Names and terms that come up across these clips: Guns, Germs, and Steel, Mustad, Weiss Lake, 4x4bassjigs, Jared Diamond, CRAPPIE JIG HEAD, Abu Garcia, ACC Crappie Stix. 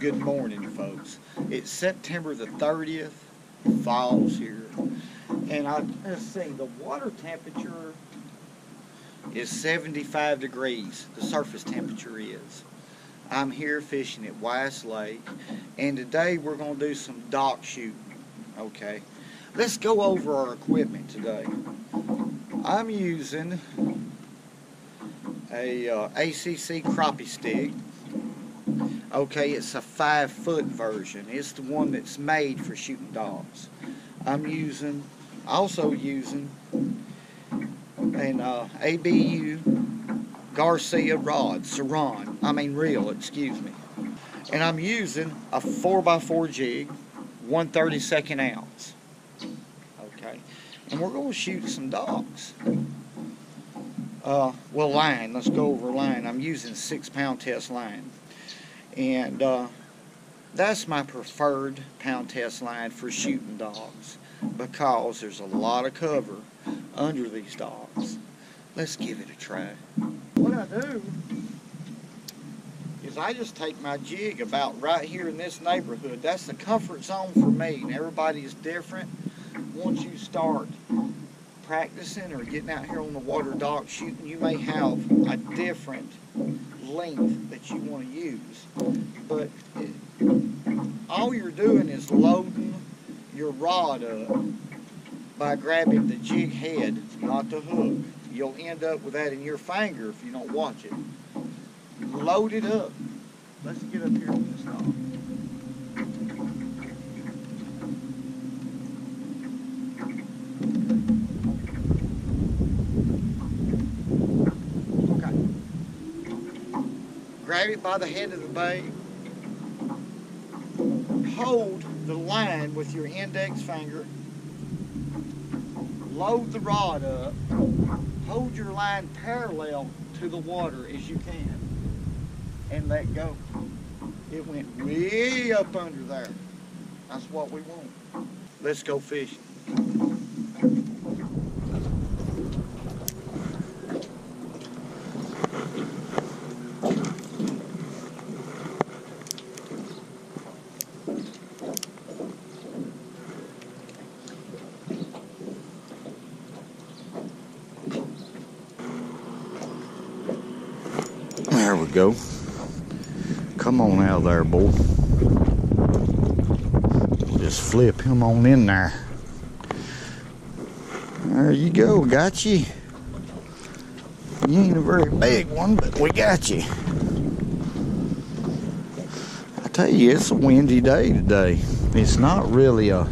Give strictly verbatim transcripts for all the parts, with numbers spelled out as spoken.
Good morning, folks. It's September the thirtieth, fall's here, and I let's see, the water temperature is seventy-five degrees, the surface temperature is. I'm here fishing at Weiss Lake, and today we're going to do some dock shooting, okay? Let's go over our equipment today. I'm using a uh, A C C Crappie Stix. Okay, it's a five foot version. It's the one that's made for shooting dogs. I'm using, also using an uh, Abu Garcia rod, Saran, I mean reel, excuse me. And I'm using a four by four jig, one thirty-second ounce. Okay, and we're gonna shoot some dogs. Uh, well, line, let's go over line. I'm using six pound test line. And uh, that's my preferred pound test line for shooting dogs because there's a lot of cover under these dogs. Let's give it a try. What I do is I just take my jig about right here in this neighborhood. That's the comfort zone for me, and everybody's different. Once you start practicing or getting out here on the water dock shooting, you may have a different length that you want to use, but it, all you're doing is loading your rod up by grabbing the jig head, not the hook. You'll end up with that in your finger if you don't watch it. Load it up. Let's get up here on this dog. Grab it by the head of the bait, hold the line with your index finger, load the rod up, hold your line parallel to the water as you can, and let go. It went way up under there. That's what we want. Let's go fishing. There we go. Come on out of there, boy. Just flip him on in there. There you go, got you. You ain't a very big one, but we got you. I tell you, it's a windy day today. It's not really a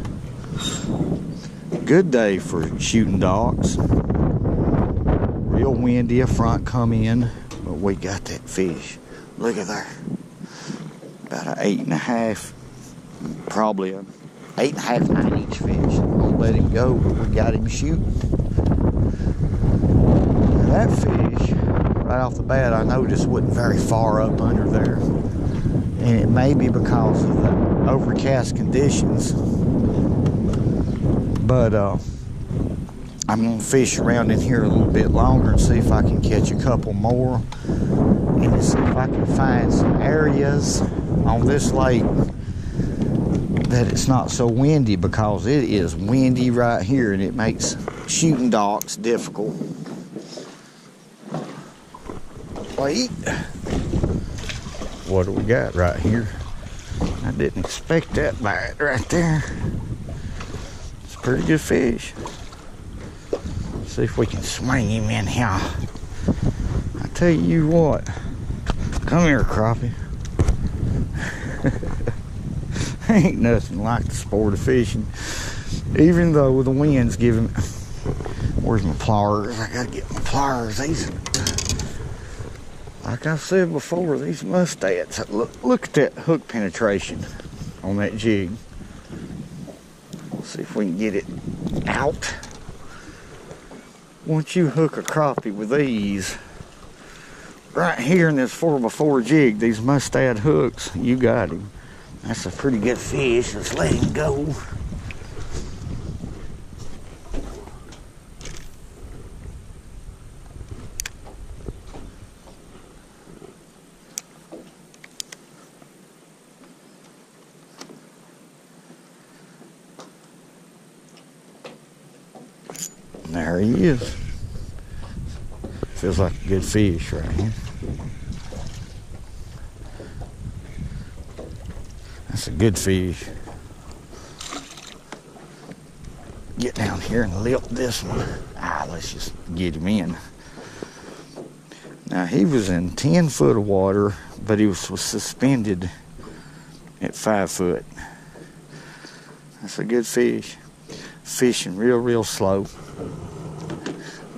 good day for shooting dogs. Real windy, a front come in. But we got that fish. Look at there. About an eight and a half, probably an eight and a half, nine inch fish. We'll let him go, but we got him shooting. Now that fish, right off the bat, I noticed wasn't very far up under there. And it may be because of the overcast conditions. But uh, I'm gonna fish around in here a little bit longer and see if I can catch a couple more and see if I can find some areas on this lake that it's not so windy, because it is windy right here and it makes shooting docks difficult. Wait, what do we got right here? I didn't expect that bite right there. It's a pretty good fish. See if we can swing him in here. I tell you what, come here, crappie. Ain't nothing like the sport of fishing, even though the wind's giving me. Where's my pliers? I gotta get my pliers. These, like I said before, these Mustads. Look, look at that hook penetration on that jig. Let's see if we can get it out. Once you hook a crappie with these, right here in this four by four jig, these Mustad hooks, you got him. That's a pretty good fish. Let's let him go. There he is. Feels like a good fish right here. That's a good fish. Get down here and lilt this one. Ah, let's just get him in. Now he was in ten foot of water, but he was, was suspended at five foot. That's a good fish. Fishing real, real slow.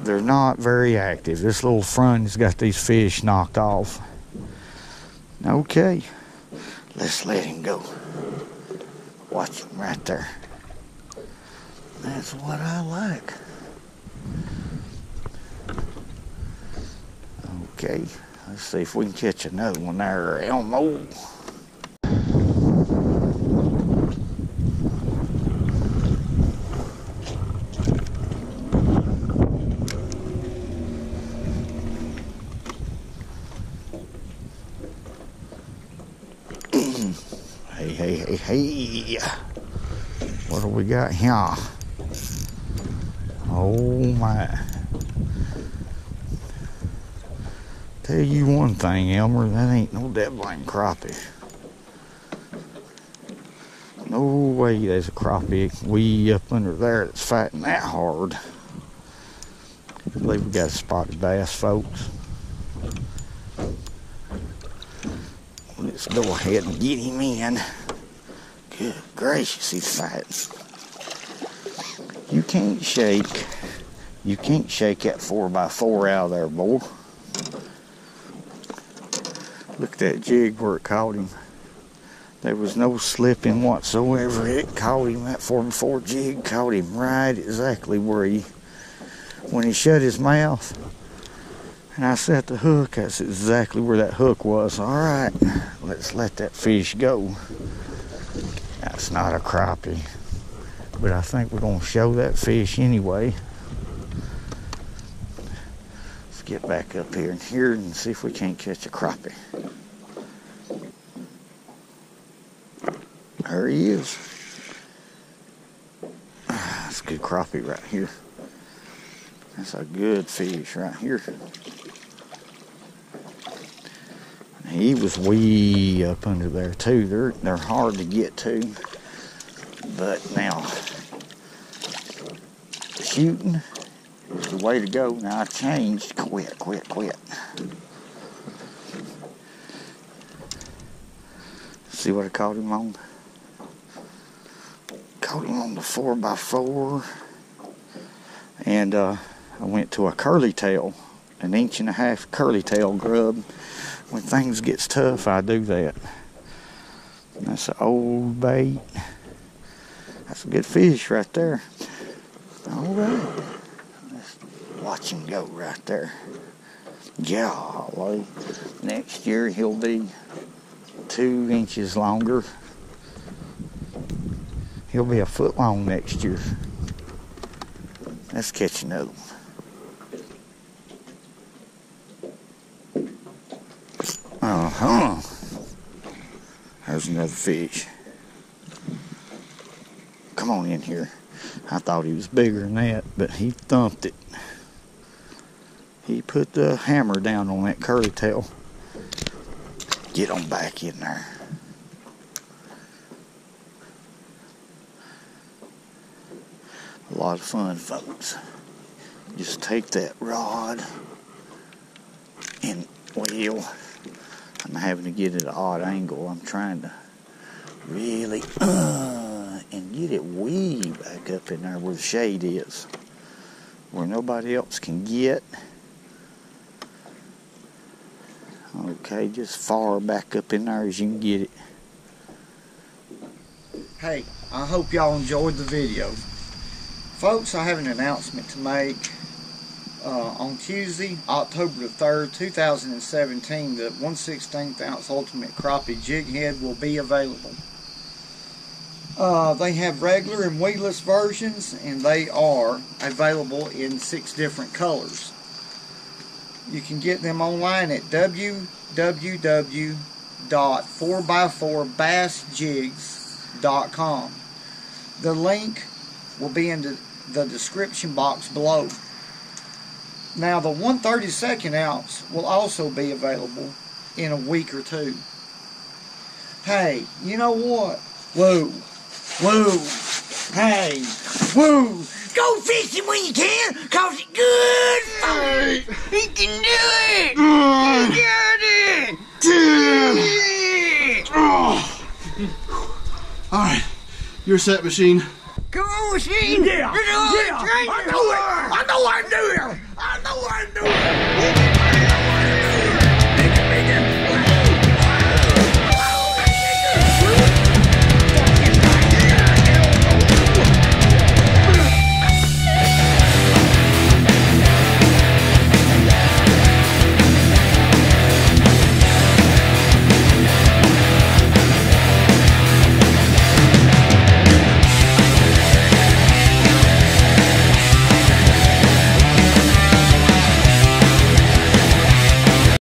They're not very active. This little fron's got these fish knocked off. Okay, let's let him go. Watch him right there. That's what I like. Okay, let's see if we can catch another one there, Elmo. Hey, hey, hey, hey. What do we got here? Oh my. Tell you one thing, Elmer, that ain't no dead blank crappie. No way there's a crappie way up under there that's fighting that hard. I believe we got a spotted bass, folks. Let's go ahead and get him in. Good gracious, he's fighting. You can't shake, you can't shake that four by four out of there, boy. Look at that jig where it caught him. There was no slipping whatsoever. It caught him. That four by four jig caught him right exactly where he, when he shut his mouth. And I set the hook, that's exactly where that hook was. All right, let's let that fish go. That's not a crappie, but I think we're gonna show that fish anyway. Let's get back up here and here and see if we can't catch a crappie. There he is. That's a good crappie right here. That's a good fish right here. He was way up under there too. They're, they're hard to get to. But now, shooting is the way to go. Now I changed, quit, quit, quit. See what I caught him on? Caught him on the four by four. And uh, I went to a curly tail, an inch and a half curly tail grub. When things gets tough, I do that. That's an old bait. That's a good fish right there. All right, let's watch him go right there. Golly, next year he'll be two inches longer. He'll be a foot long next year. Let's catch another one. Uh-huh. There's another fish. Come on in here. I thought he was bigger than that, but he thumped it. He put the hammer down on that curly tail. Get on back in there. A lot of fun, folks. Just take that rod and wheel. I'm having to get it at an odd angle. I'm trying to really uh, and get it way back up in there where the shade is, where nobody else can get. Okay, just far back up in there as you can get it. Hey, I hope y'all enjoyed the video. Folks, I have an announcement to make. Uh, on Tuesday, October the third, two thousand seventeen, the one sixteenth ounce Ultimate Crappie Jig Head will be available. Uh, they have regular and weedless versions, and they are available in six different colors. You can get them online at w w w dot four by four bass jigs dot com. The link will be in the the description box below. Now the one thirty-second ounce will also be available in a week or two. Hey, you know what? Woo, woo, hey, woo. Go fishing when you can, cause it's good. Hey. He can do it. Uh, he got it. Dude. Oh. All right, you're set, machine. Go, machine. Yeah. You're yeah. I know it. I know I do it. I know I do it.